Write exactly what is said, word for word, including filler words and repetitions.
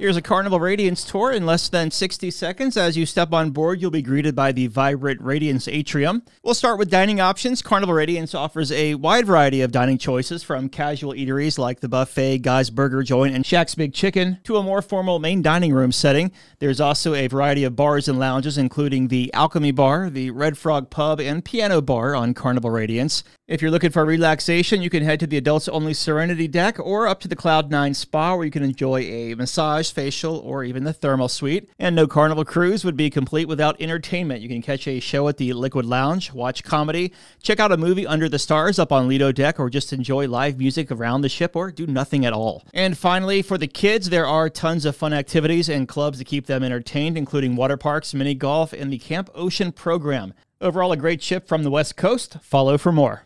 Here's a Carnival Radiance tour in less than sixty seconds. As you step on board, you'll be greeted by the vibrant Radiance atrium. We'll start with dining options. Carnival Radiance offers a wide variety of dining choices, from casual eateries like the buffet, Guy's Burger Joint, and Shaq's Big Chicken, to a more formal main dining room setting. There's also a variety of bars and lounges, including the Alchemy Bar, the Red Frog Pub, and Piano Bar on Carnival Radiance. If you're looking for relaxation, you can head to the adults-only Serenity Deck or up to the Cloud Nine Spa, where you can enjoy a massage, facial, or even the thermal suite. And no Carnival cruise would be complete without entertainment. You can catch a show at the Liquid Lounge, watch comedy, check out a movie under the stars up on Lido Deck, or just enjoy live music around the ship, or do nothing at all. And finally, for the kids, there are tons of fun activities and clubs to keep them entertained, including water parks, mini golf, and the Camp Ocean Program. Overall, a great ship from the West Coast. Follow for more.